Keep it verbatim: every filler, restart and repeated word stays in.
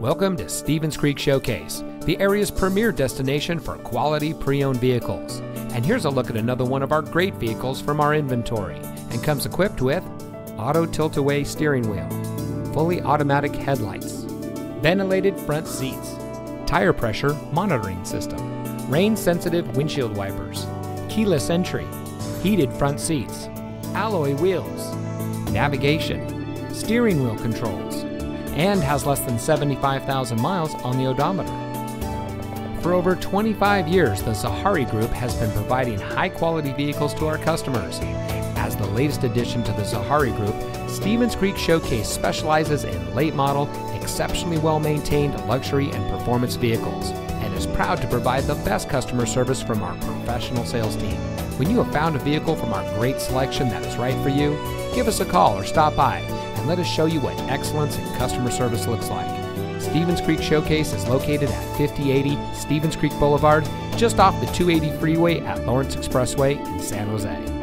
Welcome to Stevens Creek Showcase, the area's premier destination for quality pre-owned vehicles. And here's a look at another one of our great vehicles from our inventory, and comes equipped with auto tilt-away steering wheel, fully automatic headlights, ventilated front seats, tire pressure monitoring system, rain-sensitive windshield wipers, keyless entry, heated front seats, alloy wheels, navigation, steering wheel controls, and has less than seventy-five thousand miles on the odometer. For over twenty-five years, the Zaheri Group has been providing high-quality vehicles to our customers. As the latest addition to the Zaheri Group, Stevens Creek Showcase specializes in late-model, exceptionally well-maintained luxury and performance vehicles, and is proud to provide the best customer service from our professional sales team. When you have found a vehicle from our great selection that is right for you, give us a call or stop by, and let us show you what excellence in customer service looks like. Stevens Creek Showcase is located at fifty eighty Stevens Creek Boulevard, just off the two eighty freeway at Lawrence Expressway in San Jose.